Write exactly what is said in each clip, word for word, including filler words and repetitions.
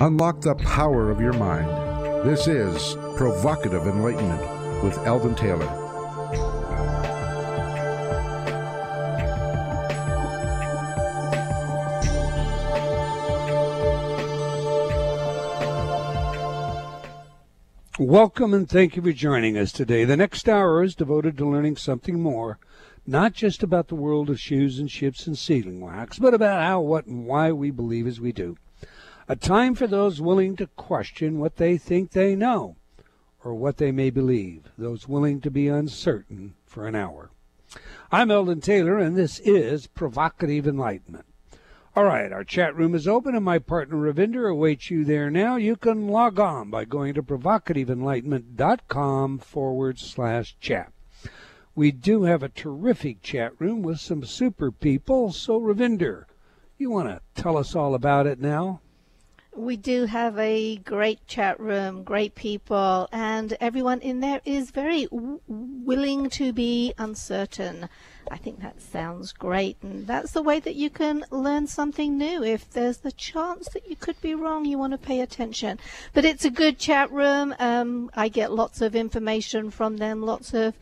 Unlock the power of your mind. This is Provocative Enlightenment with Eldon Taylor. Welcome and thank you for joining us today. The next hour is devoted to learning something more, not just about the world of shoes and ships and sealing wax, but about how, what, and why we believe as we do. A time for those willing to question what they think they know or what they may believe, those willing to be uncertain for an hour. I'm Eldon Taylor, and this is Provocative Enlightenment. All right, our chat room is open, and my partner Ravinder awaits you there now. You can log on by going to provocative enlightenment dot com forward slash chat. We do have a terrific chat room with some super people, so Ravinder, you want to tell us all about it now? We do have a great chat room, great people, and everyone in there is very w willing to be uncertain. I think that sounds great, and that's the way that you can learn something new. If there's the chance that you could be wrong, you want to pay attention. But it's a good chat room. Um, I get lots of information from them, lots of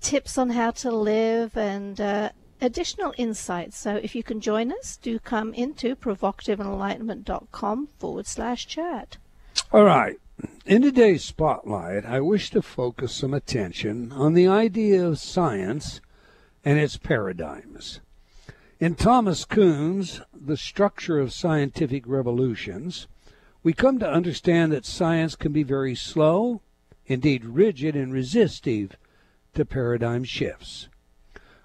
tips on how to live, and uh, additional insights. So if you can join us, do come into provocative enlightenment dot com forward slash chat. All right. In today's spotlight, I wish to focus some attention on the idea of science and its paradigms. In Thomas Kuhn's The Structure of Scientific Revolutions, we come to understand that science can be very slow, indeed rigid and resistive to paradigm shifts.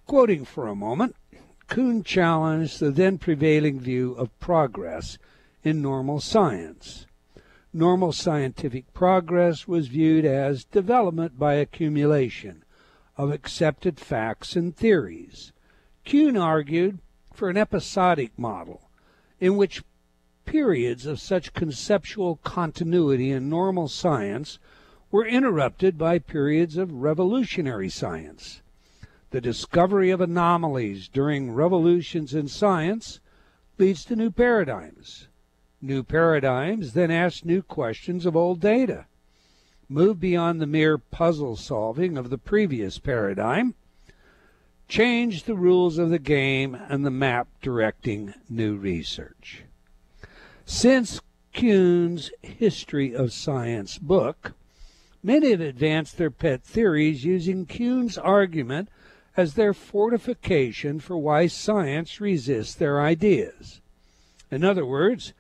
Quoting for a moment, Kuhn challenged the then prevailing view of progress in normal science. Normal scientific progress was viewed as development by accumulation of accepted facts and theories. Kuhn argued for an episodic model in which periods of such conceptual continuity in normal science were interrupted by periods of revolutionary science. The discovery of anomalies during revolutions in science leads to new paradigms. New paradigms then ask new questions of old data, move beyond the mere puzzle solving of the previous paradigm, change the rules of the game and the map directing new research. Since Kuhn's History of Science book, many have advanced their pet theories using Kuhn's argument as their fortification for why science resists their ideas. In other words,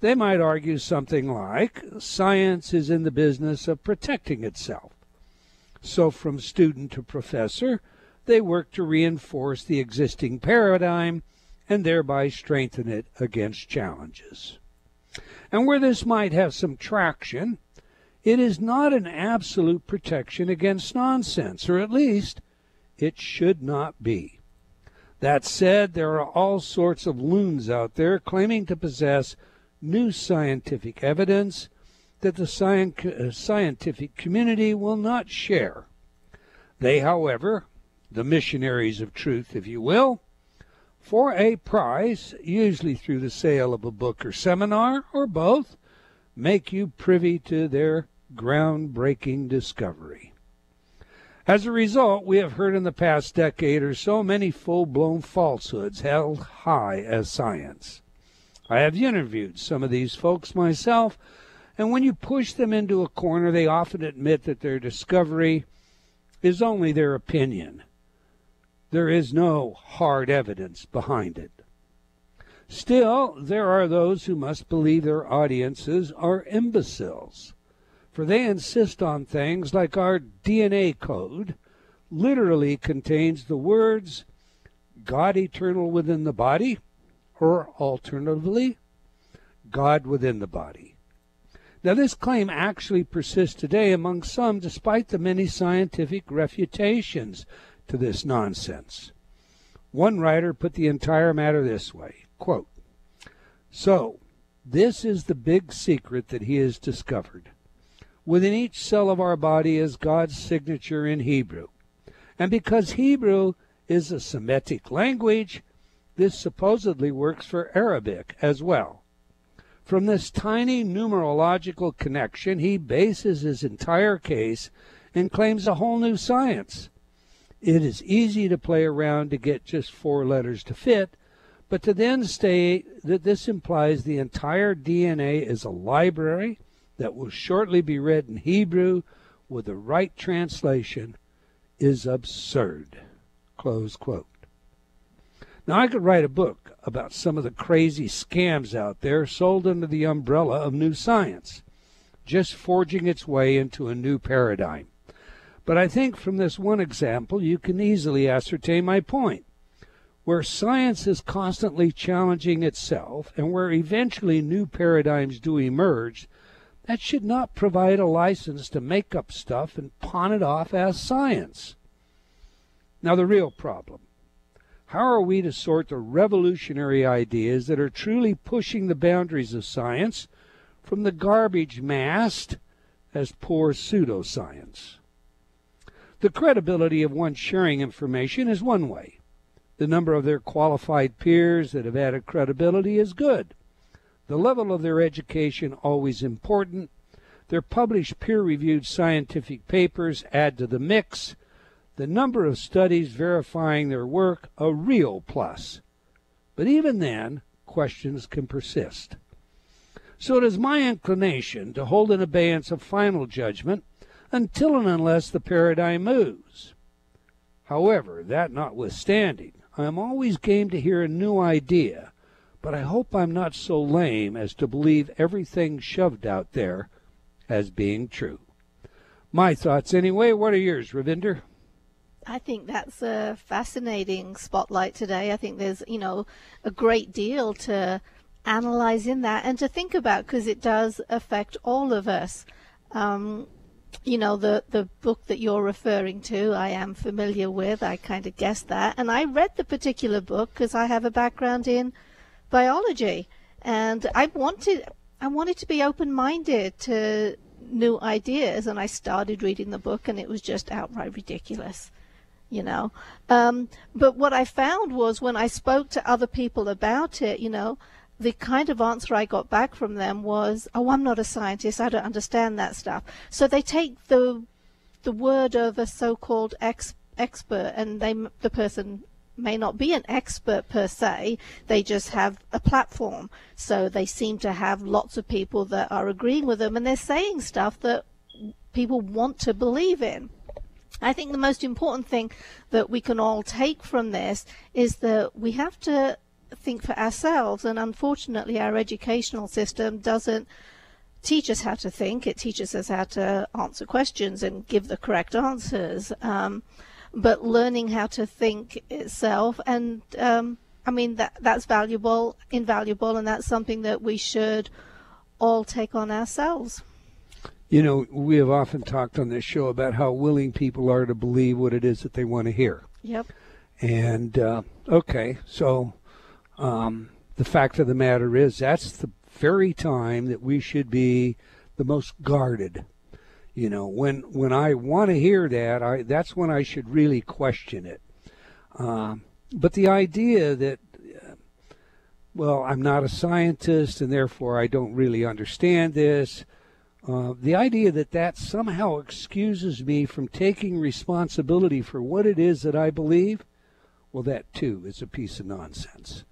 they might argue something like, science is in the business of protecting itself. So from student to professor, they work to reinforce the existing paradigm and thereby strengthen it against challenges. And where this might have some traction, it is not an absolute protection against nonsense, or at least it should not be. That said, there are all sorts of loons out there claiming to possess new scientific evidence that the scientific community will not share. They, however, the missionaries of truth, if you will, for a price, usually through the sale of a book or seminar or both, make you privy to their groundbreaking discovery. As a result, we have heard in the past decade or so many full-blown falsehoods held high as science. I have interviewed some of these folks myself, and when you push them into a corner, they often admit that their discovery is only their opinion. There is no hard evidence behind it. Still, there are those who must believe their audiences are imbeciles, for they insist on things like our D N A code literally contains the words God eternal within the body, or alternatively, God within the body. Now this claim actually persists today among some despite the many scientific refutations to this nonsense. One writer put the entire matter this way, quote, "So, this is the big secret that he has discovered. Within each cell of our body is God's signature in Hebrew. And because Hebrew is a Semitic language, this supposedly works for Arabic as well. From this tiny numerological connection, he bases his entire case and claims a whole new science. It is easy to play around to get just four letters to fit, but to then state that this implies the entire D N A is a library that will shortly be read in Hebrew with the right translation is absurd. Close quote. Now, I could write a book about some of the crazy scams out there sold under the umbrella of new science, just forging its way into a new paradigm. But I think from this one example, you can easily ascertain my point. Where science is constantly challenging itself and where eventually new paradigms do emerge, that should not provide a license to make up stuff and pawn it off as science. Now, the real problem. How are we to sort the revolutionary ideas that are truly pushing the boundaries of science from the garbage masked as poor pseudoscience? The credibility of one sharing information is one way. The number of their qualified peers that have added credibility is good. The level of their education always important. Their published peer-reviewed scientific papers add to the mix. The number of studies verifying their work a real plus. But even then, questions can persist. So it is my inclination to hold in abeyance a final judgment until and unless the paradigm moves. However, that notwithstanding, I am always game to hear a new idea, but I hope I'm not so lame as to believe everything shoved out there as being true. My thoughts anyway. What are yours, Ravinder? I think that's a fascinating spotlight today. I think there's, you know, a great deal to analyze in that and to think about, because it does affect all of us. Um, you know, the, the book that you're referring to, I am familiar with. I kind of guessed that. And I read the particular book because I have a background in biology. And I wanted, I wanted to be open-minded to new ideas. And I started reading the book, and it was just outright ridiculous. You know, um, but what I found was when I spoke to other people about it, you know, the kind of answer I got back from them was, oh, I'm not a scientist. I don't understand that stuff. So they take the the word of a so-called ex expert, and they the person may not be an expert per se. They just have a platform. So they seem to have lots of people that are agreeing with them, and they're saying stuff that people want to believe in. I think the most important thing that we can all take from this is that we have to think for ourselves, and unfortunately our educational system doesn't teach us how to think. It teaches us how to answer questions and give the correct answers, um, but learning how to think itself, and um, I mean that that's valuable, invaluable, and that's something that we should all take on ourselves. You know, we have often talked on this show about how willing people are to believe what it is that they want to hear. Yep. And, uh, okay, so um, the fact of the matter is that's the very time that we should be the most guarded. You know, when when I want to hear that, I that's when I should really question it. Um, but the idea that, uh, well, I'm not a scientist, and therefore I don't really understand this, Uh, the idea that that somehow excuses me from taking responsibility for what it is that I believe, well, that too is a piece of nonsense.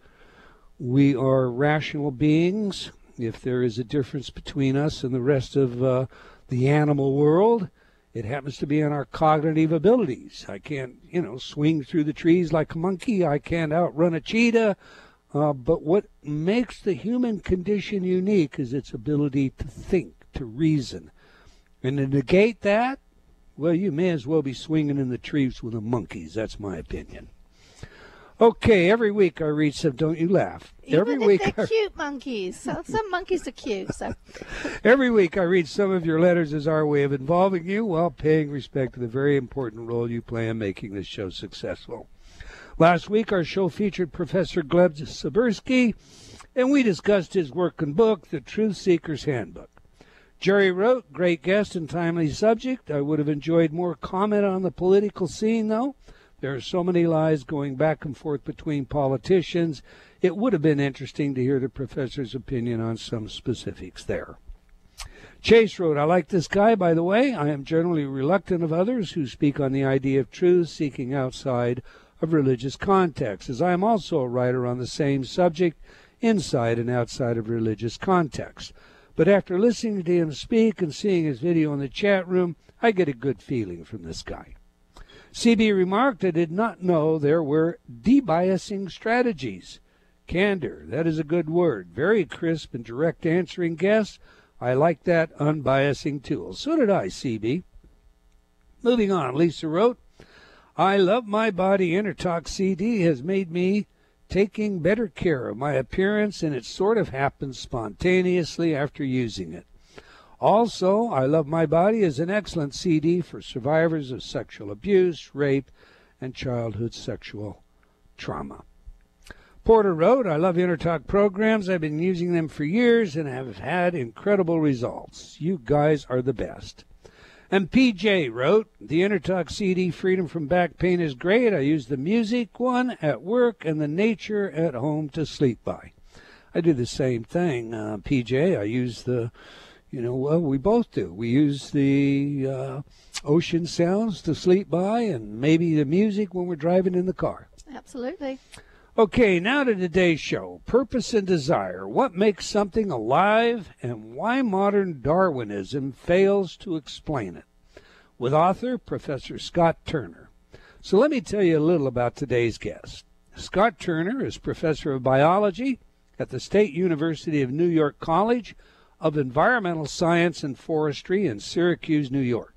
We are rational beings. If there is a difference between us and the rest of uh, the animal world, it happens to be in our cognitive abilities. I can't, you know, swing through the trees like a monkey. I can't outrun a cheetah. Uh, but what makes the human condition unique is its ability to think, to reason. And to negate that, well, you may as well be swinging in the trees with the monkeys. That's my opinion. Okay, every week I read some, don't you laugh. Even every if week they're I... cute monkeys. So some monkeys are cute. So. Every week I read some of your letters as our way of involving you while paying respect to the very important role you play in making this show successful. Last week our show featured Professor Gleb Zaburski, and we discussed his work and book, The Truth Seeker's Handbook. Jerry wrote, great guest and timely subject. I would have enjoyed more comment on the political scene, though. There are so many lies going back and forth between politicians. It would have been interesting to hear the professor's opinion on some specifics there. Chase wrote, I like this guy, by the way. I am generally reluctant of others who speak on the idea of truth seeking outside of religious contexts, as I am also a writer on the same subject inside and outside of religious contexts. But after listening to him speak and seeing his video in the chat room, I get a good feeling from this guy. C B remarked, I did not know there were debiasing strategies. Candor, that is a good word. Very crisp and direct answering guests. I like that unbiasing tool. So did I, C B. Moving on, Lisa wrote, I Love My Body Inner Talk C D has made me taking better care of my appearance, and it sort of happens spontaneously after using it. Also, I Love My Body is an excellent C D for survivors of sexual abuse, rape, and childhood sexual trauma. Porter wrote, I love Inner Talk programs. I've been using them for years and have had incredible results. You guys are the best. And P J wrote, the Inner Talk C D Freedom from Back Pain is great. I use the music one at work and the nature at home to sleep by. I do the same thing, uh, P J. I use the, you know, well, we both do. We use the uh, ocean sounds to sleep by and maybe the music when we're driving in the car. Absolutely. Okay, now to today's show, Purpose and Desire, What Makes Something Alive and Why Modern Darwinism Fails to Explain It, with author Professor Scott Turner. So let me tell you a little about today's guest. Scott Turner is Professor of Biology at the State University of New York College of Environmental Science and Forestry in Syracuse, New York.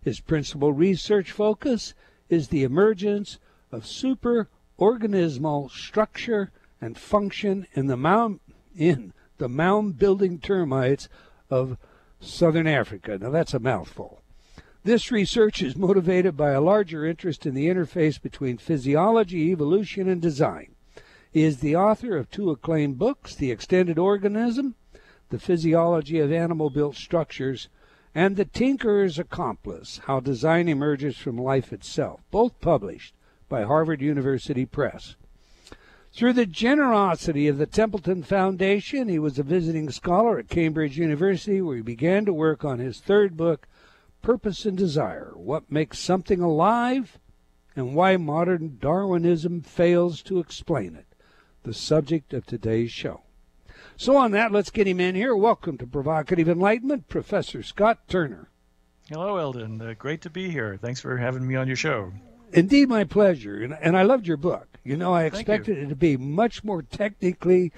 His principal research focus is the emergence of super organismal structure and function in the mound in the mound building termites of southern Africa. Now that's a mouthful. This research is motivated by a larger interest in the interface between physiology, evolution, and design. He is the author of two acclaimed books, The Extended Organism, The Physiology of Animal Built Structures, and The Tinkerer's Accomplice, How Design Emerges from Life Itself, both published by Harvard University Press. Through the generosity of the Templeton Foundation, he was a visiting scholar at Cambridge University, where he began to work on his third book, Purpose and Desire, What Makes Something Alive and Why Modern Darwinism Fails to Explain It, the subject of today's show. So on that, let's get him in here. Welcome to Provocative Enlightenment, Professor Scott Turner. Hello, Eldon. Uh, great to be here. Thanks for having me on your show. Indeed, my pleasure, and, and I loved your book. You know, I expected it to be much more technically,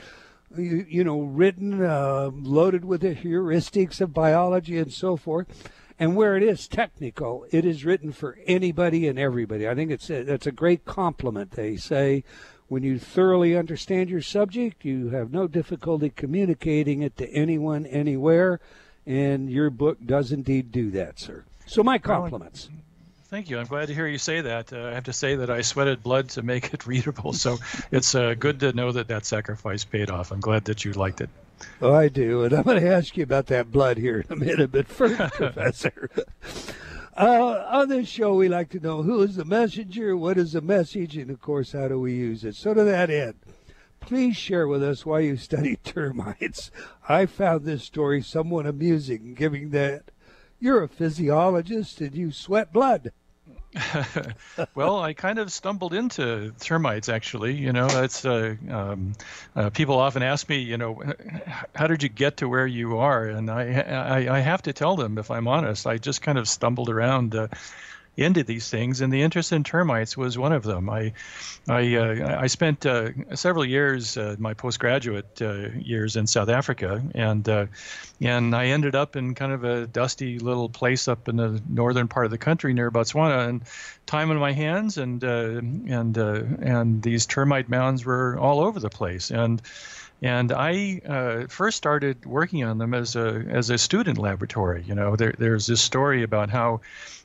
you, you know, written, uh, loaded with the heuristics of biology and so forth. And where it is technical, it is written for anybody and everybody. I think it's a, that's a great compliment. They say when you thoroughly understand your subject, you have no difficulty communicating it to anyone, anywhere, and your book does indeed do that, sir. So my compliments. Well, thank you. I'm glad to hear you say that. Uh, I have to say that I sweated blood to make it readable, so it's uh, good to know that that sacrifice paid off. I'm glad that you liked it. Oh, I do, and I'm going to ask you about that blood here in a minute, but first, Professor, uh, on this show we like to know who is the messenger, what is the message, and, of course, how do we use it. So to that end, please share with us why you study termites. I found this story somewhat amusing, giving that you're a physiologist and you sweat blood. Well, I kind of stumbled into termites, actually. You know, it's uh, um, uh, people often ask me, you know, how did you get to where you are? And I, I, I have to tell them, if I'm honest, I just kind of stumbled around uh, into these things, and the interest in termites was one of them. I, I, uh, I spent uh, several years, uh, my postgraduate uh, years in South Africa, and uh, and I ended up in kind of a dusty little place up in the northern part of the country near Botswana, and time in my hands, and uh, and uh, and these termite mounds were all over the place, and. And I uh, first started working on them as a as a student laboratory. You know, there, there's this story about how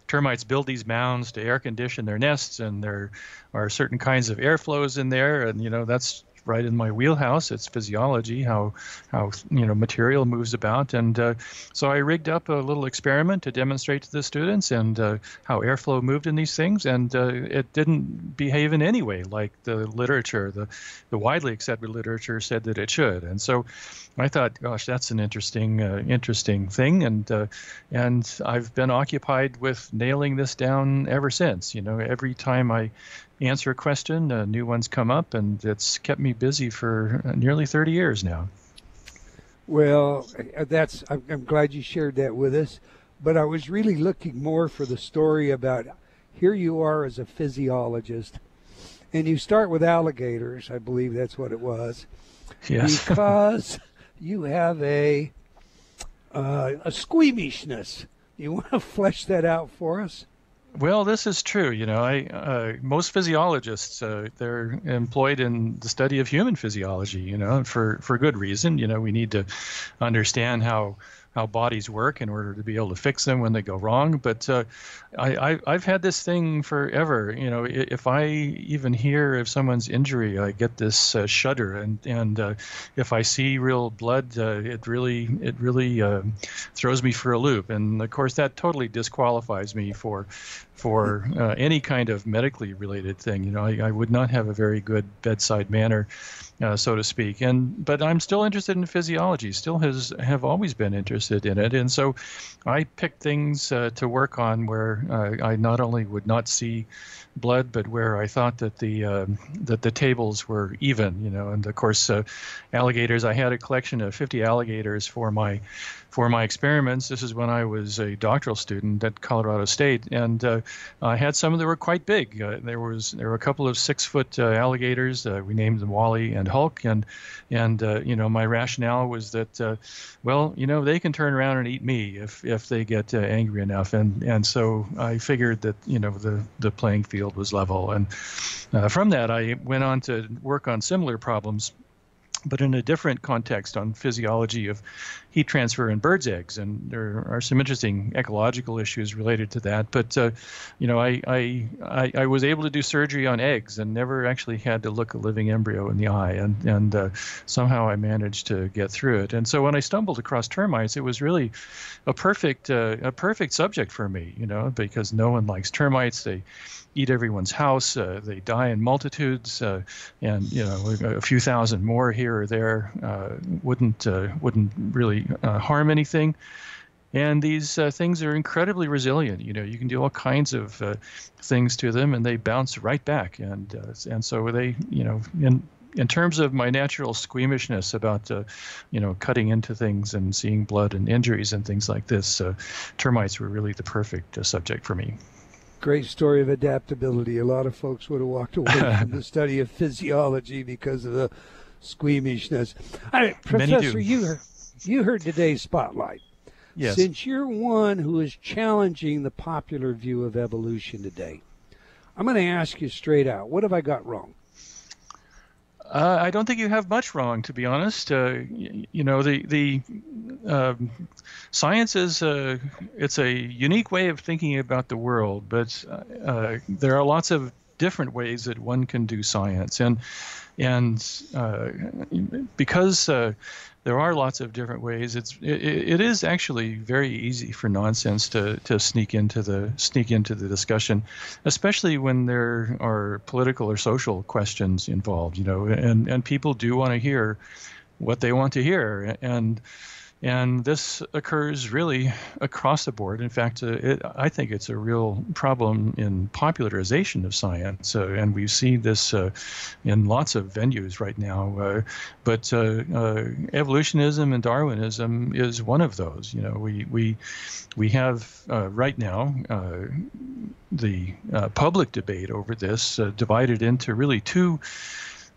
termites build these mounds to air condition their nests, and there are certain kinds of airflows in there, and you know that's right in my wheelhouse. It's physiology, how how you know material moves about, and uh, so I rigged up a little experiment to demonstrate to the students and uh, how airflow moved in these things, and uh, it didn't behave in any way like the literature, the the widely accepted literature said that it should. And so I thought, gosh, that's an interesting uh, interesting thing, and uh, and I've been occupied with nailing this down ever since. You know, every time I answer a question, uh, new ones come up, and it's kept me busy for nearly thirty years now. Well, that's I'm, I'm glad you shared that with us, but I was really looking more for the story about here you are as a physiologist, and you start with alligators, I believe that's what it was. Yes. Because you have a uh, a squeamishness. You want to flesh that out for us? Well, this is true. You know, I uh, most physiologists uh, they're employed in the study of human physiology. You know, for for good reason. You know, we need to understand how how bodies work in order to be able to fix them when they go wrong. But uh, I, I I've had this thing forever. You know, if I even hear of someone's injury, I get this uh, shudder, and and uh, if I see real blood, uh, it really it really uh, throws me for a loop. And of course, that totally disqualifies me for. for uh, any kind of medically related thing. You know, I, I would not have a very good bedside manner, uh, so to speak. And but I'm still interested in physiology, still has have always been interested in it. And so I picked things uh, to work on where uh, I not only would not see blood, but where I thought that the uh, that the tables were even, you know. And of course, uh, alligators, I had a collection of fifty alligators for my for my experiments. This is when I was a doctoral student at Colorado State, and uh, I had some that were quite big. Uh, there was there were a couple of six-foot uh, alligators. Uh, we named them Wally and Hulk, and and uh, you know, my rationale was that uh, well, you know, they can turn around and eat me if if they get uh, angry enough, and and so I figured that, you know, the the playing field was level. And uh, from that, I went on to work on similar problems, but in a different context, on physiology of heat transfer in birds' eggs. And there are some interesting ecological issues related to that. But, uh, you know, I, I, I, I was able to do surgery on eggs and never actually had to look a living embryo in the eye. And, and uh, somehow I managed to get through it. And so when I stumbled across termites, it was really a perfect, uh, a perfect subject for me, you know, because no one likes termites. They eat everyone's house. Uh, they die in multitudes, uh, and you know, a, a few thousand more here or there uh, wouldn't uh, wouldn't really uh, harm anything. And these uh, things are incredibly resilient. You know, you can do all kinds of uh, things to them, and they bounce right back. And uh, and so they, you know, in in terms of my natural squeamishness about, uh, you know, cutting into things and seeing blood and injuries and things like this, uh, termites were really the perfect uh, subject for me. Great story of adaptability. A lot of folks would have walked away from the study of physiology because of the squeamishness. Right, Professor, you heard, you heard today's spotlight. Yes. Since you're one who is challenging the popular view of evolution today, I'm going to ask you straight out, what have I got wrong? Uh, I don't think you have much wrong, to be honest. Uh, you, you know, the the um, science is a, it's a unique way of thinking about the world, but uh, there are lots of different ways that one can do science, and and uh, because uh, there are lots of different ways, it's it, it is actually very easy for nonsense to to sneak into the sneak into the discussion, especially when there are political or social questions involved, you know, and and people do want to hear what they want to hear, and and this occurs really across the board. In fact, uh, it, I think it's a real problem in popularization of science, uh, and we see this uh, in lots of venues right now. Uh, but uh, uh, evolutionism and Darwinism is one of those. You know, we we we have uh, right now uh, the uh, public debate over this uh, divided into really two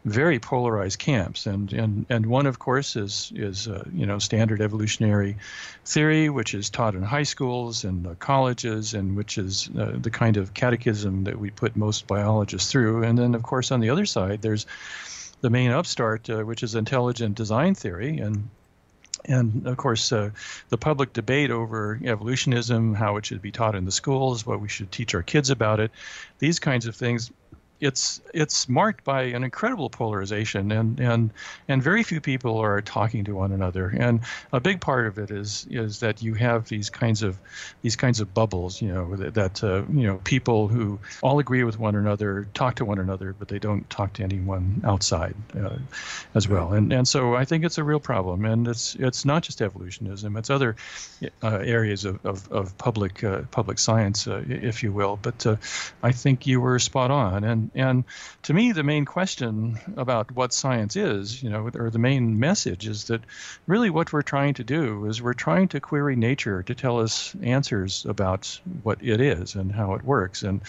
very polarized camps, and and and one, of course, is is uh, you know, standard evolutionary theory, which is taught in high schools and uh, colleges, and which is uh, the kind of catechism that we put most biologists through. And then, of course, on the other side, there's the main upstart, uh, which is intelligent design theory, and and of course uh, the public debate over evolutionism, how it should be taught in the schools, what we should teach our kids about it, these kinds of things it's it's marked by an incredible polarization, and and and very few people are talking to one another. And a big part of it is is that you have these kinds of these kinds of bubbles, you know, that, that uh, you know, people who all agree with one another talk to one another, but they don't talk to anyone outside uh, as well. And and so I think it's a real problem, and it's it's not just evolutionism; it's other uh, areas of of, of public uh, public science, uh, if you will. But uh, I think you were spot on. And And, and to me, the main question about what science is, you know, or the main message is that really what we're trying to do is we're trying to query nature to tell us answers about what it is and how it works. And,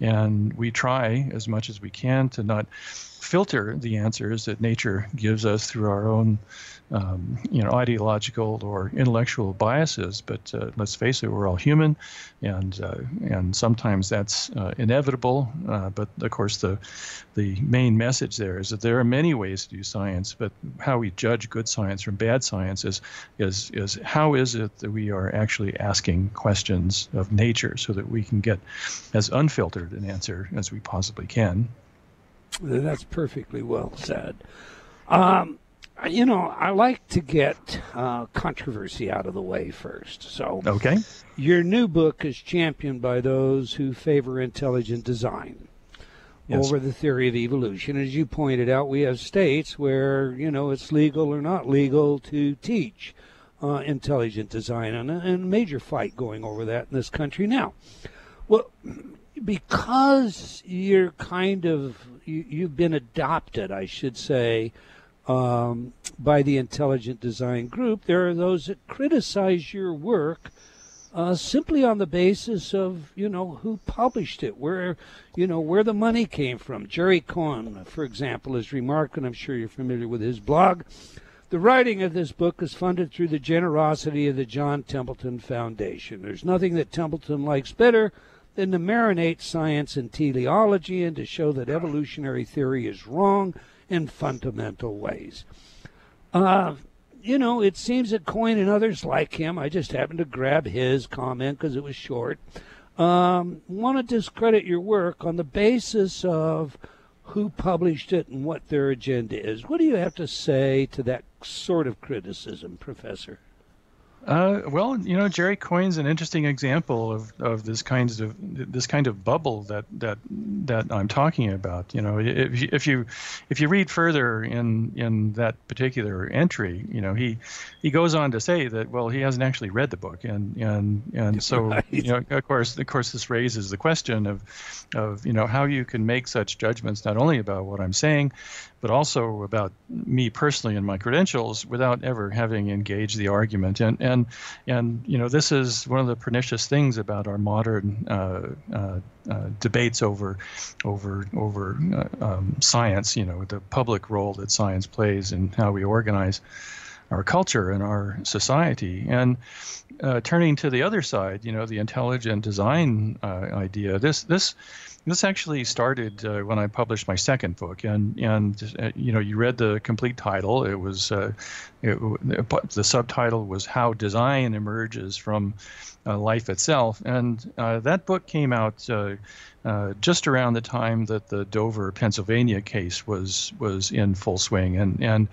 and we try as much as we can to not filter the answers that nature gives us through our own, um, you know, ideological or intellectual biases. But uh, let's face it, we're all human, and uh, and sometimes that's uh, inevitable. Uh, but of course, the the main message there is that there are many ways to do science, but how we judge good science from bad science is is is how is it that we are actually asking questions of nature so that we can get as unfiltered an answer as we possibly can. That's perfectly well said. Um, you know, I like to get uh, controversy out of the way first. So, okay. Your new book is championed by those who favor intelligent design yes. over the theory of evolution. As you pointed out, we have states where, you know, it's legal or not legal to teach uh, intelligent design, and a, and a major fight going over that in this country now. Well, because you're kind of, you, you've been adopted, I should say, um, by the intelligent design group, there are those that criticize your work uh, simply on the basis of, you know, who published it, where, you know, where the money came from. Jerry Coyne, for example, has remarked, and I'm sure you're familiar with his blog, the writing of this book is funded through the generosity of the John Templeton Foundation. There's nothing that Templeton likes better than to marinate science and teleology and to show that evolutionary theory is wrong in fundamental ways. Uh, you know, it seems that Coyne and others like him, I just happened to grab his comment because it was short, um, want to discredit your work on the basis of who published it and what their agenda is. What do you have to say to that sort of criticism, Professor? Uh, well, you know, Jerry Coyne's an interesting example of, of this kinds of this kind of bubble that that that I'm talking about. You know, if you, if you if you read further in in that particular entry, you know, he he goes on to say that, well, he hasn't actually read the book, and and and so right. you know, of course, of course, this raises the question of of you know how you can make such judgments not only about what I'm saying, but also about me personally and my credentials without ever having engaged the argument. And and And, and, you know, this is one of the pernicious things about our modern uh, uh, uh, debates over over over uh, um, science, you know, the public role that science plays in how we organize our culture and our society. And uh, turning to the other side, you know, the intelligent design uh, idea, this this this actually started uh, when I published my second book. And, and uh, you know, you read the complete title. It was uh, it, the subtitle was How Design Emerges from uh, Life Itself. And uh, that book came out uh, Uh, just around the time that the Dover, Pennsylvania case was was in full swing, and and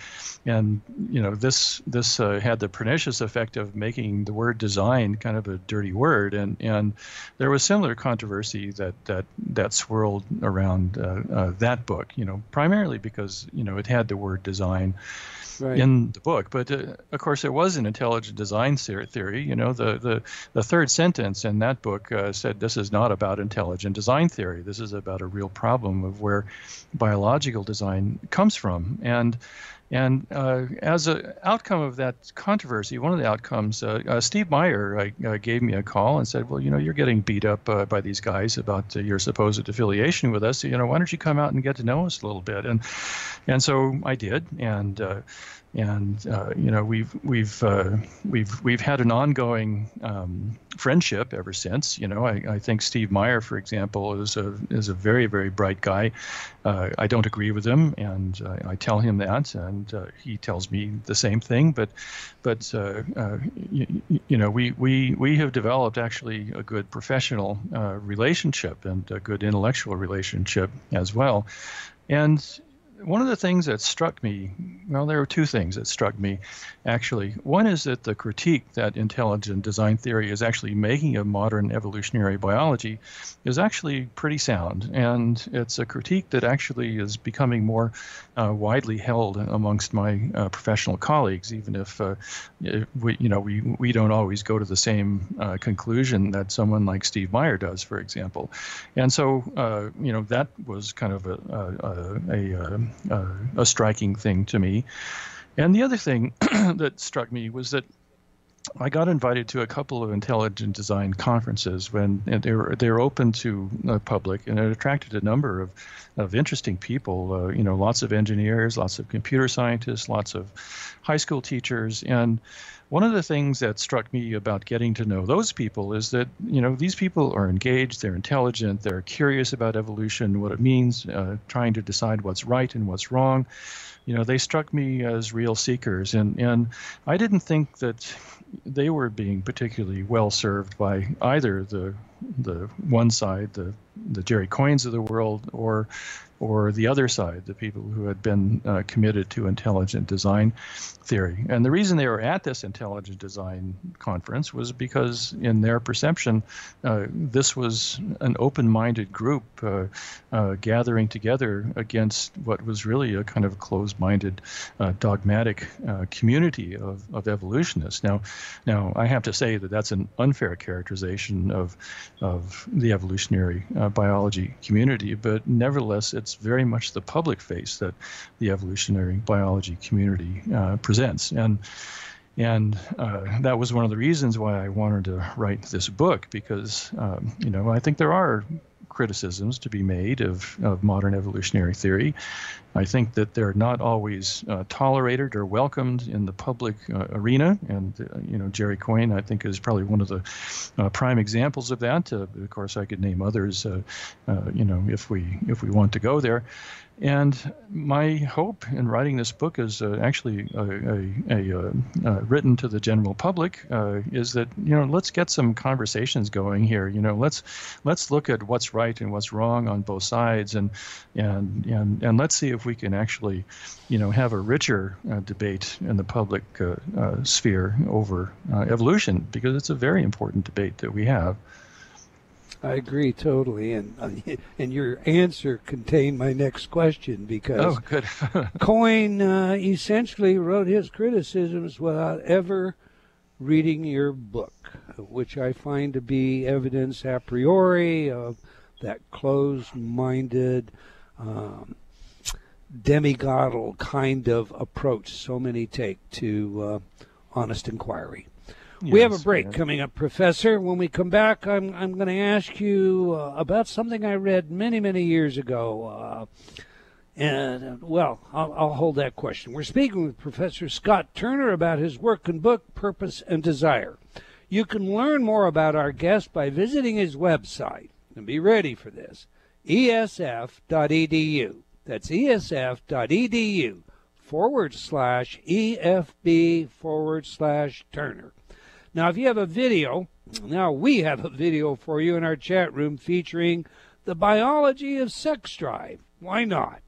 and you know this this uh, had the pernicious effect of making the word design kind of a dirty word, and and there was similar controversy that that that swirled around uh, uh, that book, you know, primarily because you know it had the word design. Right. In the book, but uh, of course it was an intelligent design theory. You know, the the, the third sentence in that book uh, said this is not about intelligent design theory. This is about a real problem of where biological design comes from. And and uh, as an outcome of that controversy, one of the outcomes, uh, uh, Steve Meyer uh, uh, gave me a call and said, well, you know, you're getting beat up uh, by these guys about uh, your supposed affiliation with us. So, you know, why don't you come out and get to know us a little bit? And and so I did. And uh, And uh, you know, we've we've uh, we've we've had an ongoing um, friendship ever since. You know, I, I think Steve Meyer, for example, is a is a very very bright guy. Uh, I don't agree with him, and uh, I tell him that, and uh, he tells me the same thing. But but uh, uh, you, you know, we we we have developed actually a good professional uh, relationship and a good intellectual relationship as well, and. One of the things that struck me, well, there were two things that struck me, actually. One is that the critique that intelligent design theory is actually making of modern evolutionary biology is actually pretty sound. And it's a critique that actually is becoming more uh, widely held amongst my uh, professional colleagues, even if, uh, if we, you know, we, we don't always go to the same uh, conclusion that someone like Steve Meyer does, for example. And so, uh, you know, that was kind of a, a, a, a Uh, a striking thing to me. And the other thing that struck me was that I got invited to a couple of intelligent design conferences when they were they were open to the public, and it attracted a number of, of interesting people. Uh, you know, lots of engineers, lots of computer scientists, lots of high school teachers. And one of the things that struck me about getting to know those people is that, you know, these people are engaged, they're intelligent, they're curious about evolution, what it means, uh, trying to decide what's right and what's wrong. You know, they struck me as real seekers, and, and I didn't think that they were being particularly well served by either the the one side, the the Jerry Coynes of the world, or or the other side, the people who had been uh, committed to intelligent design theory. And the reason they were at this intelligent design conference was because, in their perception, uh, this was an open-minded group uh, uh, gathering together against what was really a kind of closed-minded, uh, dogmatic uh, community of, of evolutionists. Now, now I have to say that that's an unfair characterization of of the evolutionary uh, biology community, but nevertheless, it's very much the public face that the evolutionary biology community uh, presents. And and uh, that was one of the reasons why I wanted to write this book, because, um, you know, I think there are criticisms to be made of, of modern evolutionary theory. I think that they're not always uh, tolerated or welcomed in the public uh, arena. And, uh, you know, Jerry Coyne, I think, is probably one of the uh, prime examples of that. Uh, of course, I could name others, uh, uh, you know, if we if we want to go there. And my hope in writing this book is uh, actually a, a, a, a written to the general public uh, is that, you know, let's get some conversations going here. You know, let's let's look at what's right and what's wrong on both sides, and and and and let's see if we can actually, you know, have a richer uh, debate in the public uh, uh, sphere over uh, evolution, because it's a very important debate that we have. I agree totally, and uh, and your answer contained my next question, because oh, good. Coyne uh, essentially wrote his criticisms without ever reading your book, which I find to be evidence a priori of that closed-minded, um, demigodal kind of approach so many take to uh, honest inquiry. Yes, we have a break yeah. coming up, Professor. When we come back, I'm, I'm going to ask you uh, about something I read many, many years ago. Uh, and, uh, well, I'll, I'll hold that question. We're speaking with Professor Scott Turner about his work and book, Purpose and Desire. You can learn more about our guest by visiting his website. And be ready for this, E S F dot E D U. That's E S F dot E D U forward slash E F B forward slash Turner. Now, if you have a video, now we have a video for you in our chat room featuring the biology of sex drive. Why not?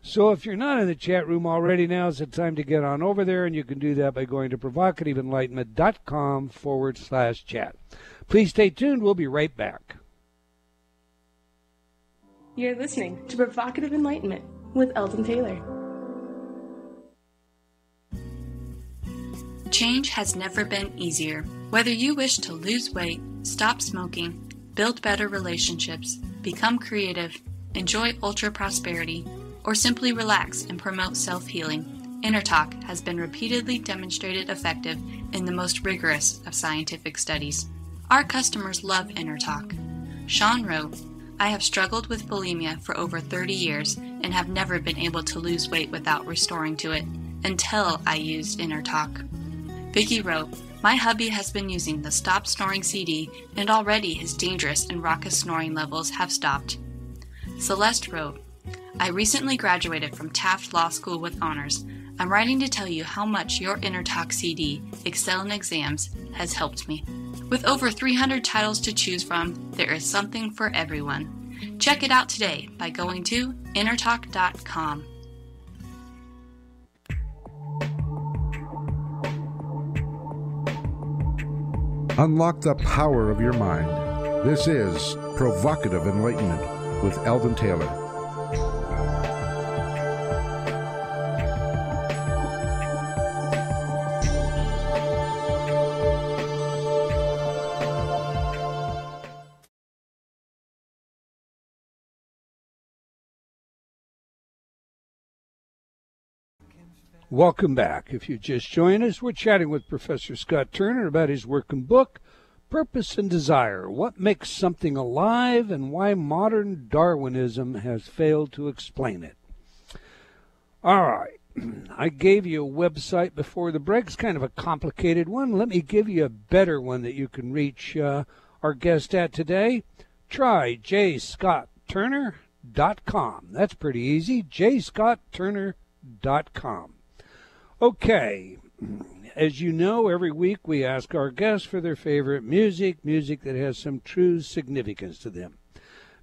So if you're not in the chat room already, now's the time to get on over there, and you can do that by going to provocative enlightenment dot com forward slash chat. Please stay tuned. We'll be right back. You're listening to Provocative Enlightenment with Eldon Taylor. Change has never been easier. Whether you wish to lose weight, stop smoking, build better relationships, become creative, enjoy ultra prosperity, or simply relax and promote self-healing, Inner Talk has been repeatedly demonstrated effective in the most rigorous of scientific studies. Our customers love Inner Talk. Sean wrote, I have struggled with bulimia for over thirty years and have never been able to lose weight without restoring to it. until I used Inner Talk. Vicky wrote, "My hubby has been using the Stop Snoring C D, and already his dangerous and raucous snoring levels have stopped." Celeste wrote, "I recently graduated from Taft Law School with honors. I'm writing to tell you how much your Inner Talk C D, Excel in Exams, has helped me. With over three hundred titles to choose from, there is something for everyone. Check it out today by going to inner talk dot com. Unlock the power of your mind. This is Provocative Enlightenment with Eldon Taylor. Welcome back. If you just joined us, we're chatting with Professor Scott Turner about his work and book, Purpose and Desire, What Makes Something Alive and Why Modern Darwinism Has Failed to Explain It. All right. I gave you a website before the break. It's kind of a complicated one. Let me give you a better one that you can reach uh, our guest at today. Try j scott turner dot com. That's pretty easy, j scott turner dot com. Okay, as you know, every week we ask our guests for their favorite music, music that has some true significance to them.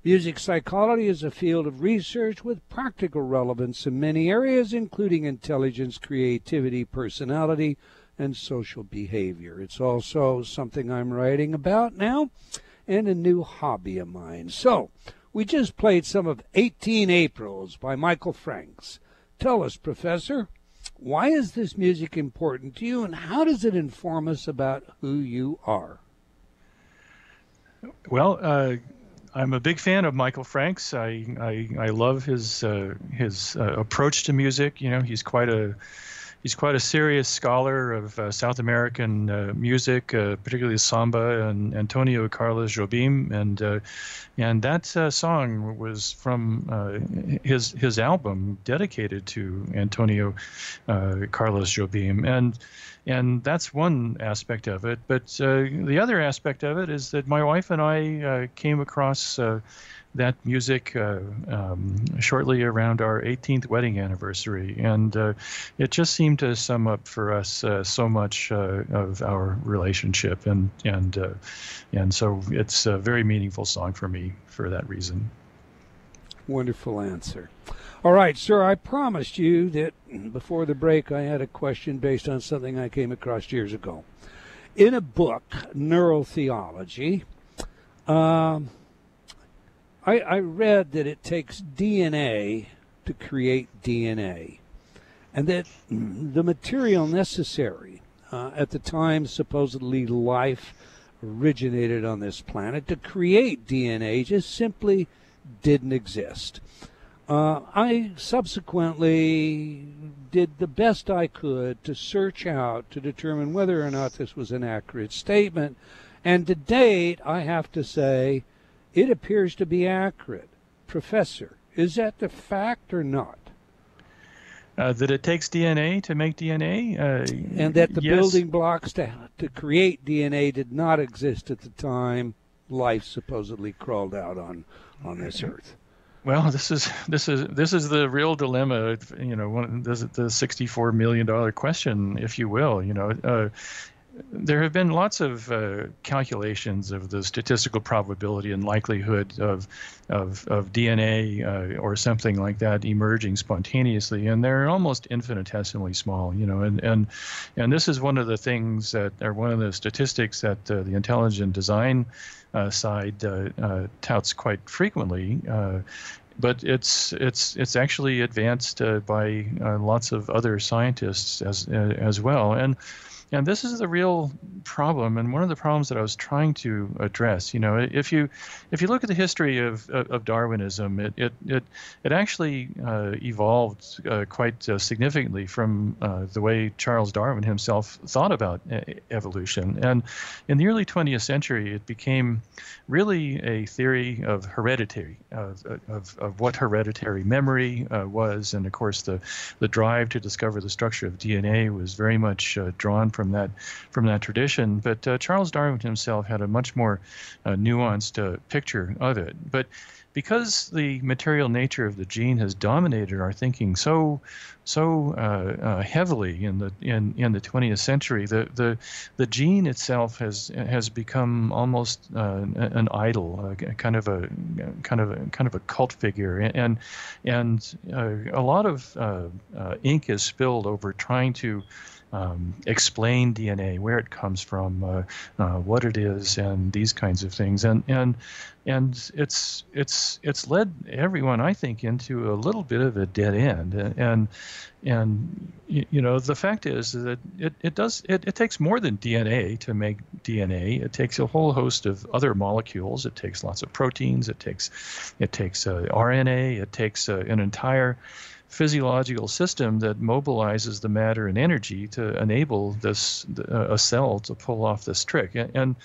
Music psychology is a field of research with practical relevance in many areas, including intelligence, creativity, personality, and social behavior. It's also something I'm writing about now and a new hobby of mine. So, we just played some of eighteen Aprils by Michael Franks. Tell us, Professor, why is this music important to you, and how does it inform us about who you are? Well, uh, I'm a big fan of Michael Franks. I I, I love his uh, his uh, approach to music. You know, he's quite a he's quite a serious scholar of uh, South American uh, music, uh, particularly samba and Antonio Carlos Jobim, and uh, and that uh, song was from uh, his his album dedicated to Antonio uh, Carlos Jobim, and and that's one aspect of it. But uh, the other aspect of it is that my wife and I uh, came across Uh, that music uh, um, shortly around our eighteenth wedding anniversary, and uh, it just seemed to sum up for us uh, so much uh, of our relationship, and and uh, and so it's a very meaningful song for me for that reason. Wonderful answer. All right, sir, I promised you that before the break I had a question based on something I came across years ago in a book, Neurotheology. Um I, I read that it takes D N A to create D N A, and that the material necessary uh, at the time supposedly life originated on this planet to create D N A just simply didn't exist. Uh, I subsequently did the best I could to search out to determine whether or not this was an accurate statement, and to date, I have to say, it appears to be accurate. Professor, is that the fact or not? Uh, that it takes D N A to make D N A? Uh, and that the yes. building blocks to, to create D N A did not exist at the time life supposedly crawled out on, on this earth. Well, this is this is this is the real dilemma, you know, one, this is the sixty-four million dollar question, if you will, you know. Uh, There have been lots of uh, calculations of the statistical probability and likelihood of of, of D N A uh, or something like that emerging spontaneously, and they're almost infinitesimally small, you know. And and and this is one of the things that are one of the statistics that uh, the intelligent design uh, side uh, uh, touts quite frequently. Uh, But it's it's it's actually advanced uh, by uh, lots of other scientists as uh, as well, and and this is the real problem, and one of the problems that I was trying to address. You know, if you if you look at the history of of Darwinism, it it it it actually uh, evolved uh, quite uh, significantly from uh, the way Charles Darwin himself thought about evolution, and in the early twentieth century, it became really a theory of heredity of of, of of what hereditary memory uh, was. And of course, the, the drive to discover the structure of D N A was very much uh, drawn from that from that tradition. But uh, Charles Darwin himself had a much more uh, nuanced uh, picture of it. But because the material nature of the gene has dominated our thinking so so uh, uh, heavily in the in, in the twentieth century, the the the gene itself has has become almost uh, an idol, uh, kind of a kind of a kind of a cult figure, and and uh, a lot of uh, uh, ink is spilled over trying to Um, explain D N A, where it comes from, uh, uh, what it is, and these kinds of things, and and and it's it's it's led everyone, I think, into a little bit of a dead end, and and you know the fact is that it it does it, it takes more than D N A to make D N A. It takes a whole host of other molecules. It takes lots of proteins. It takes it takes uh, R N A. It takes uh, an entire physiological system that mobilizes the matter and energy to enable this uh, a cell to pull off this trick, and, and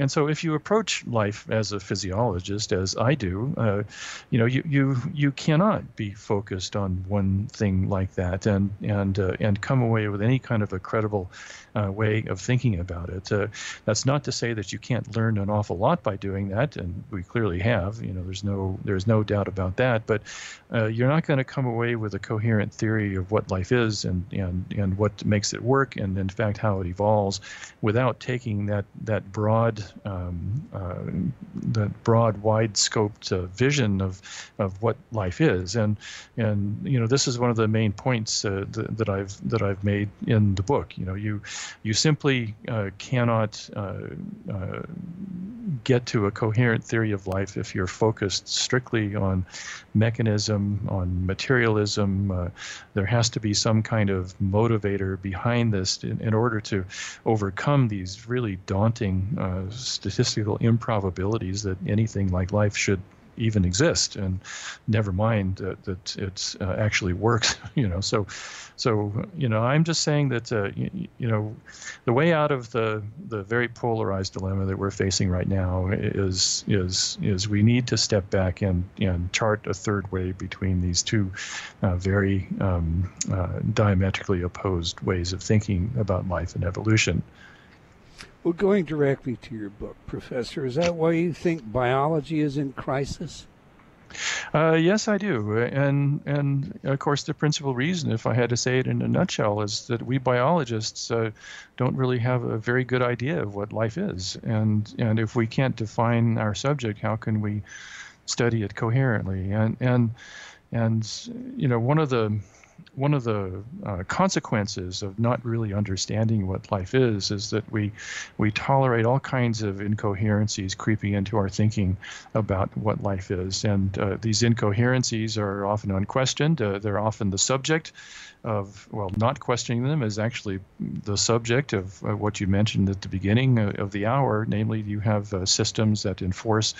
and so if you approach life as a physiologist, as I do, uh, you know you you you cannot be focused on one thing like that and and uh, and come away with any kind of a credible uh, way of thinking about it. Uh, that's not to say that you can't learn an awful lot by doing that, and we clearly have. You know, there's no there's no doubt about that. But uh, you're not going to come away with a coherent theory of what life is and, and, and what makes it work and, in fact, how it evolves without taking that, that broad, um, uh, that broad, wide-scoped uh, vision of, of what life is. And, and, you know, this is one of the main points uh, th that I've, that I've made in the book. You know, you, you simply uh, cannot uh, uh, get to a coherent theory of life if you're focused strictly on mechanism, on materialism. Uh, there has to be some kind of motivator behind this in, in order to overcome these really daunting uh, statistical improbabilities that anything like life should even exist, and never mind uh, that it uh, actually works. You know, so, so you know, I'm just saying that uh, you, you know, the way out of the the very polarized dilemma that we're facing right now is is is we need to step back and and chart a third way between these two uh, very um, uh, diametrically opposed ways of thinking about life and evolution. Well, going directly to your book, Professor, is that why you think biology is in crisis? Uh, yes, I do. And, and of course, the principal reason, if I had to say it in a nutshell, is that we biologists uh, don't really have a very good idea of what life is. And, and if we can't define our subject, how can we study it coherently? And, and, and you know, one of the... One of the uh, consequences of not really understanding what life is is that we we tolerate all kinds of incoherencies creeping into our thinking about what life is, and uh, these incoherencies are often unquestioned. Uh, they're often the subject of, well, not questioning them is actually the subject of uh, what you mentioned at the beginning of, of the hour. Namely, you have uh, systems that enforce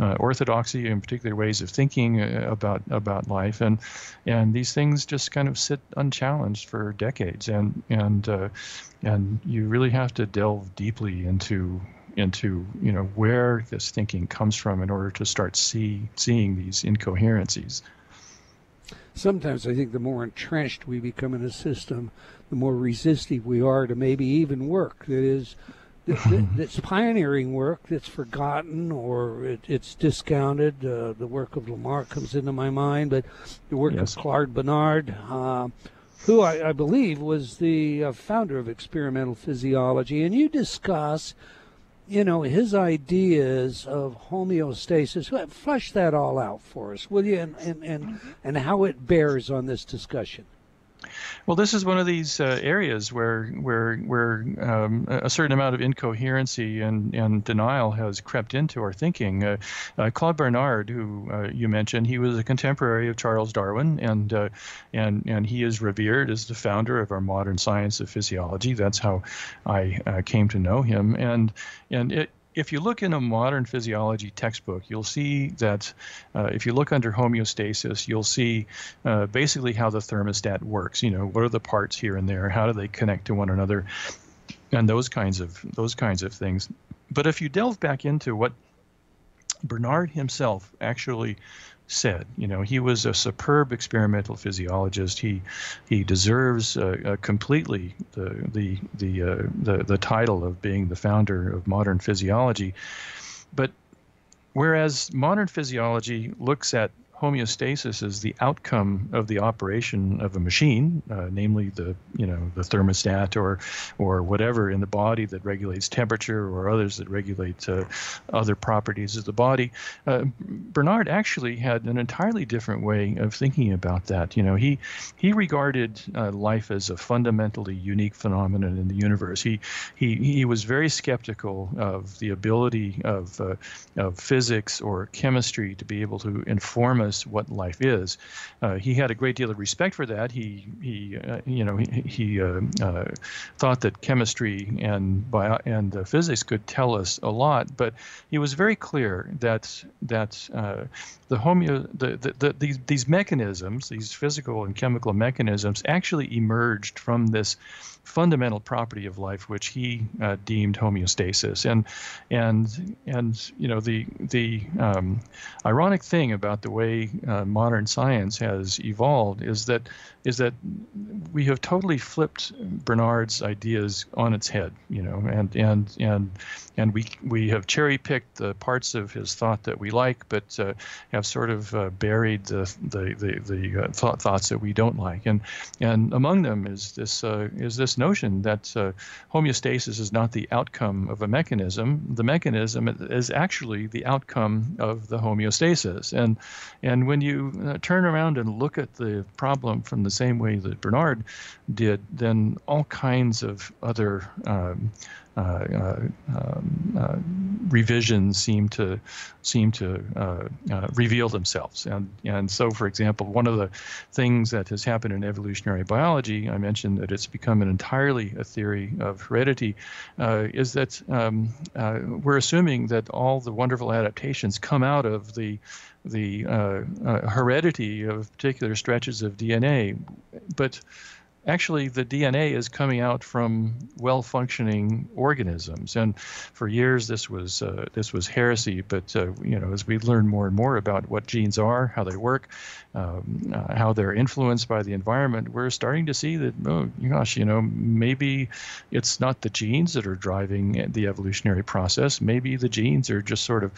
uh, orthodoxy and particular ways of thinking uh, about about life, and and these things just kind of sit unchallenged for decades, and and uh, and you really have to delve deeply into into you know where this thinking comes from in order to start see seeing these incoherencies. Sometimes I think the more entrenched we become in a system, the more resistive we are to maybe even work that is that, that, that's pioneering work that's forgotten, or it, it's discounted. Uh, the work of Lamarck comes into my mind, but the work yes. of Claude Bernard, uh, who I, I believe was the uh, founder of experimental physiology, and you discuss, you know, his ideas of homeostasis. Flesh that all out for us, will you, and, and, and, and how it bears on this discussion. Well, this is one of these uh, areas where where where um, a certain amount of incoherency and, and denial has crept into our thinking. Uh, uh, Claude Bernard, who uh, you mentioned, he was a contemporary of Charles Darwin, and uh, and and he is revered as the founder of our modern science of physiology. That's how I uh, came to know him, and and it. If you look in a modern physiology textbook, you'll see that uh, if you look under homeostasis, you'll see uh, basically how the thermostat works. You know, what are the parts here and there? How do they connect to one another? And those kinds of those kinds of things. But if you delve back into what Bernard himself actually said. You know, he was a superb experimental physiologist. He he deserves uh, uh, completely the the the, uh, the the title of being the founder of modern physiology. But whereas modern physiology looks at homeostasis as the outcome of the operation of a machine, uh, namely the you know the thermostat or or whatever in the body that regulates temperature or others that regulate uh, other properties of the body, uh, Bernard actually had an entirely different way of thinking about that. You know, he he regarded uh, life as a fundamentally unique phenomenon in the universe. He he he was very skeptical of the ability of uh, of physics or chemistry to be able to inform us what life is. Uh, he had a great deal of respect for that. He, he, uh, you know, he, he uh, uh, thought that chemistry and bio and uh, physics could tell us a lot. But he was very clear that that uh, the homeo the, the, the these these mechanisms, these physical and chemical mechanisms, actually emerged from this fundamental property of life, which he uh, deemed homeostasis. And and and you know the the um, ironic thing about the way Uh, modern science has evolved is that is that we have totally flipped Bernard's ideas on its head, you know, and and and and we we have cherry picked the parts of his thought that we like, but uh, have sort of uh, buried the the the, the uh, th thoughts that we don't like, and and among them is this uh, is this notion that uh, homeostasis is not the outcome of a mechanism. The mechanism is actually the outcome of the homeostasis, and And when you uh, turn around and look at the problem from the same way that Bernard did, then all kinds of other um, uh, uh, um, uh, revisions seem to seem to uh, uh, reveal themselves. And and so, for example, one of the things that has happened in evolutionary biology, I mentioned that it's become an entirely a theory of heredity, uh, is that um, uh, we're assuming that all the wonderful adaptations come out of the the uh, uh, heredity of particular stretches of D N A, but actually the D N A is coming out from well-functioning organisms. And for years this was uh, this was heresy, but uh, you know, as we learn more and more about what genes are, how they work, um, uh, how they're influenced by the environment, we're starting to see that, oh gosh, you know, maybe it's not the genes that are driving the evolutionary process. Maybe the genes are just sort of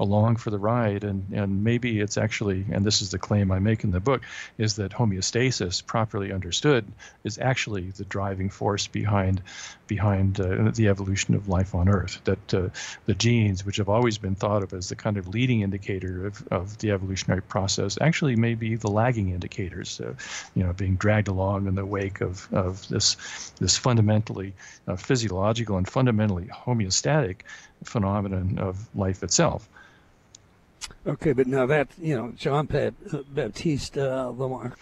along for the ride, and and maybe it's actually, and this is the claim I make in the book, is that homeostasis, properly understood, is actually the driving force behind behind uh, the evolution of life on Earth. That uh, the genes, which have always been thought of as the kind of leading indicator of, of the evolutionary process, actually may be the lagging indicators, uh, you know, being dragged along in the wake of, of this this fundamentally uh, physiological and fundamentally homeostatic phenomenon of life itself. Okay, but now that, you know, Jean-Baptiste uh, Lamarck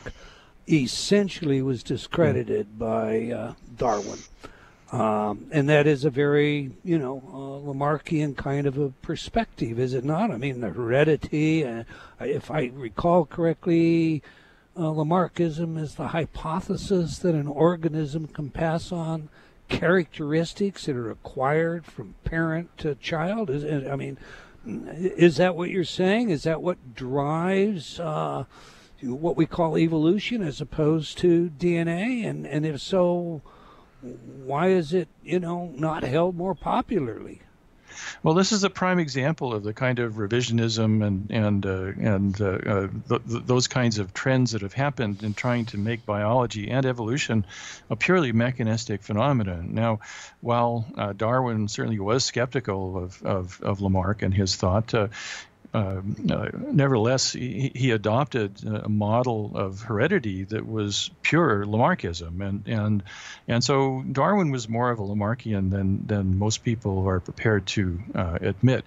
essentially was discredited by uh, Darwin, um, and that is a very, you know, uh, Lamarckian kind of a perspective, is it not? I mean, the heredity, uh, if I recall correctly, uh, Lamarckism is the hypothesis that an organism can pass on characteristics that are acquired from parent to child. Is it, I mean, is that what you're saying? Is that what drives uh what we call evolution as opposed to D N A? And, and if so, why is it, you know, not held more popularly? Well, this is a prime example of the kind of revisionism and and uh, and uh, uh, th th those kinds of trends that have happened in trying to make biology and evolution a purely mechanistic phenomenon. Now, while uh, Darwin certainly was skeptical of, of, of Lamarck and his thought, uh, Uh, uh, nevertheless, he, he adopted a model of heredity that was pure Lamarckism, and and and so Darwin was more of a Lamarckian than than most people are prepared to uh, admit.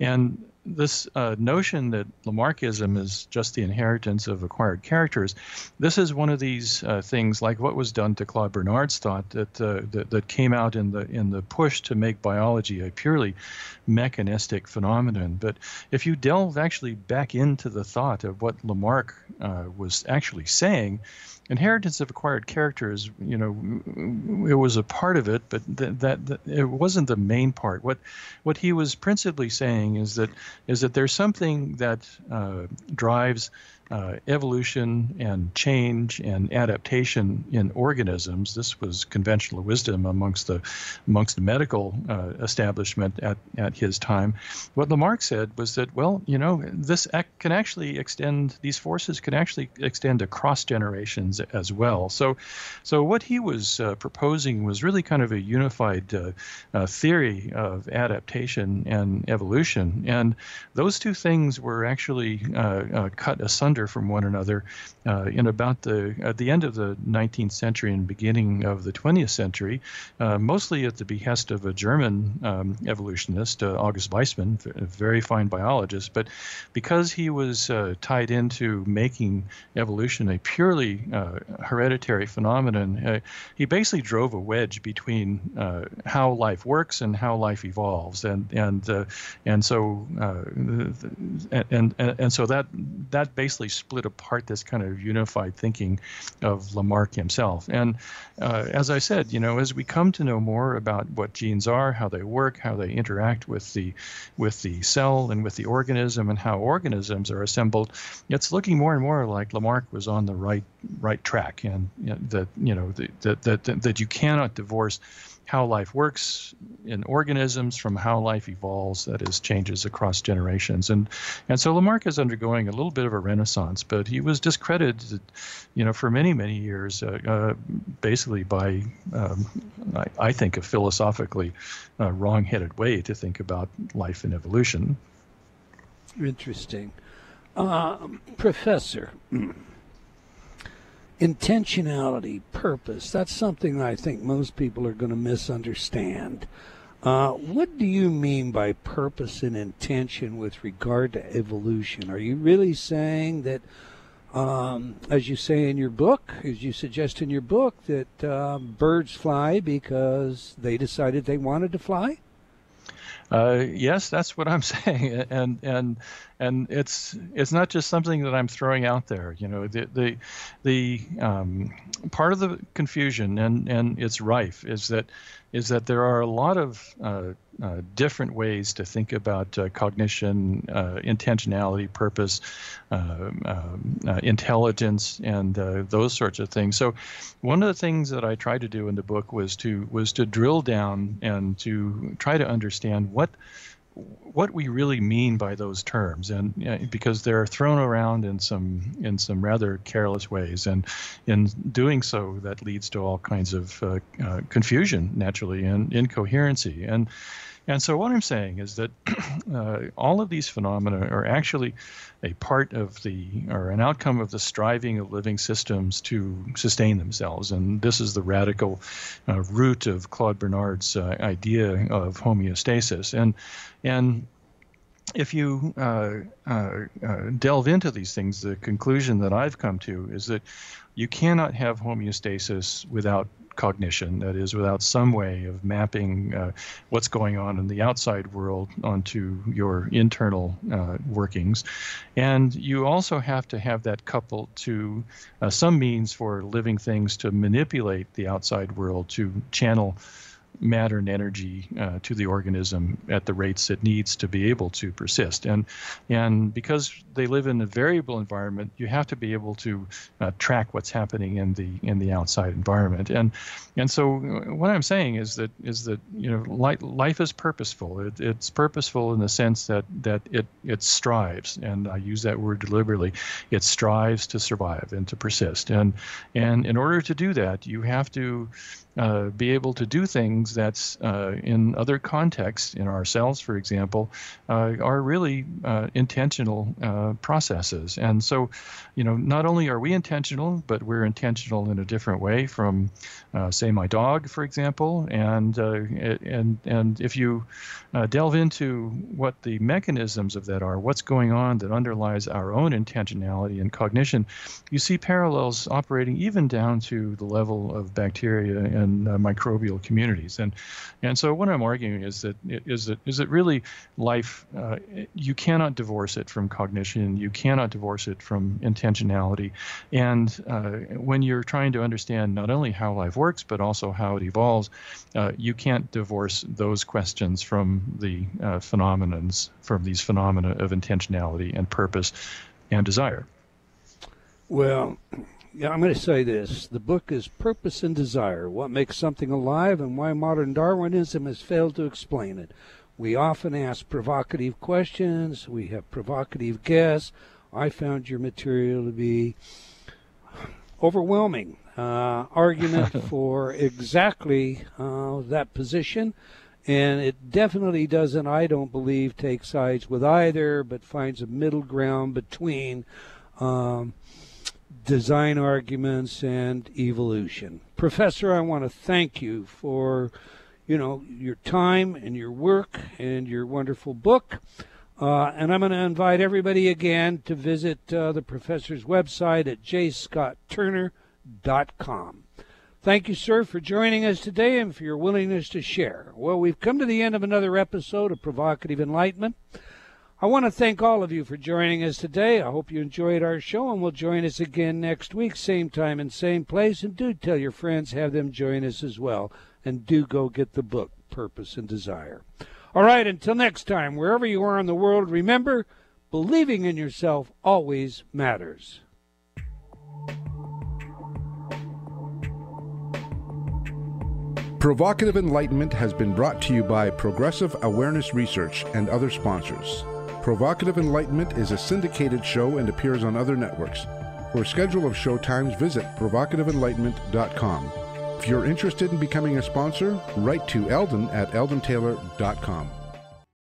And this uh, notion that Lamarckism is just the inheritance of acquired characters, this is one of these uh, things, like what was done to Claude Bernard's thought, that, uh, that that came out in the in the push to make biology a purely mechanistic phenomenon. But if you delve actually back into the thought of what Lamarck uh, was actually saying, inheritance of acquired character is, you know, it was a part of it, but that, that, that it wasn't the main part. What what he was principally saying is that is that there's something that uh, drives uh, evolution and change and adaptation in organisms. This was conventional wisdom amongst the amongst the medical uh, establishment at at his time. What Lamarck said was that, well, you know, this act can actually extend. These forces can actually extend across generations as well. So, so what he was uh, proposing was really kind of a unified uh, uh, theory of adaptation and evolution, and those two things were actually uh, uh, cut asunder from one another uh, in about the at the end of the nineteenth century and beginning of the twentieth century, uh, mostly at the behest of a German um, evolutionist, uh, August Weismann, a very fine biologist. But because he was uh, tied into making evolution a purely uh, hereditary phenomenon, uh, he basically drove a wedge between uh, how life works and how life evolves, and and uh, and so uh, and, and and so that that basically split apart this kind of unified thinking of Lamarck himself. And uh, as I said, you know, as we come to know more about what genes are, how they work, how they interact with the with the cell and with the organism, and how organisms are assembled, it's looking more and more like Lamarck was on the right right track, and you know, that you know that that that you cannot divorce how life works in organisms from how life evolves, that is, changes across generations. And and so Lamarck is undergoing a little bit of a renaissance, but he was discredited, you know, for many, many years, uh, uh, basically by, um, I, I think, a philosophically uh, wrong-headed way to think about life and evolution. Interesting. Uh, Professor, intentionality, purpose, that's something I think most people are going to misunderstand. Uh, what do you mean by purpose and intention with regard to evolution? Are you really saying that, um, as you say in your book, as you suggest in your book, that uh, birds fly because they decided they wanted to fly? Uh, yes, that's what I'm saying, and and and it's it's not just something that I'm throwing out there. You know, the the the um, part of the confusion, and and it's rife, is that is that there are a lot of uh, uh, different ways to think about uh, cognition, uh, intentionality, purpose, uh, um, uh, intelligence, and uh, those sorts of things. So, one of the things that I tried to do in the book was to was to drill down and to try to understand what what we really mean by those terms, and uh, because they're thrown around in some in some rather careless ways, and in doing so, that leads to all kinds of uh, uh, confusion, naturally, and incoherency. And and so what I'm saying is that uh, all of these phenomena are actually a part of the, or an outcome of the striving of living systems to sustain themselves. And this is the radical uh, root of Claude Bernard's uh, idea of homeostasis. And and if you uh, uh, uh, delve into these things, the conclusion that I've come to is that you cannot have homeostasis without cognition, that is, without some way of mapping uh, what's going on in the outside world onto your internal uh, workings. And you also have to have that coupled to uh, some means for living things to manipulate the outside world, to channel matter and energy uh, to the organism at the rates it needs to be able to persist. And and because they live in a variable environment, you have to be able to uh, track what's happening in the in the outside environment. And and so what I'm saying is that is that you know life, life is purposeful. It, it's purposeful in the sense that that it it strives, and I use that word deliberately. It strives to survive and to persist. And and in order to do that, you have to Uh, be able to do things that's uh, in other contexts, in ourselves, for example, uh, are really uh, intentional uh, processes. And so, you know, not only are we intentional, but we're intentional in a different way from, uh, say, my dog, for example. And uh, and and if you uh, delve into what the mechanisms of that are, what's going on that underlies our own intentionality and cognition, you see parallels operating even down to the level of bacteria and and uh, microbial communities. things. And and so what I'm arguing is that is that is that really life, uh, you cannot divorce it from cognition. You cannot divorce it from intentionality. And uh, when you're trying to understand not only how life works, but also how it evolves, uh, you can't divorce those questions from the uh, phenomenons, from these phenomena of intentionality and purpose and desire. Well, yeah, I'm going to say this. The book is Purpose and Desire, What Makes Something Alive and Why Modern Darwinism Has Failed to Explain It. We often ask provocative questions. We have provocative guests. I found your material to be overwhelming uh, argument for exactly uh, that position. And it definitely doesn't, I don't believe, take sides with either, but finds a middle ground between um, design arguments and evolution. Professor, I want to thank you for, you know, your time and your work and your wonderful book. Uh, and I'm going to invite everybody again to visit uh, the professor's website at j scott turner dot com. Thank you, sir, for joining us today and for your willingness to share. Well, we've come to the end of another episode of Provocative Enlightenment. I want to thank all of you for joining us today. I hope you enjoyed our show and will join us again next week, same time and same place. And do tell your friends, have them join us as well. And do go get the book, Purpose and Desire. All right, until next time, wherever you are in the world, remember, believing in yourself always matters. Provocative Enlightenment has been brought to you by Progressive Awareness Research and other sponsors. Provocative Enlightenment is a syndicated show and appears on other networks. For a schedule of show times, visit provocative enlightenment dot com. If you're interested in becoming a sponsor, write to Eldon at eldon taylor dot com.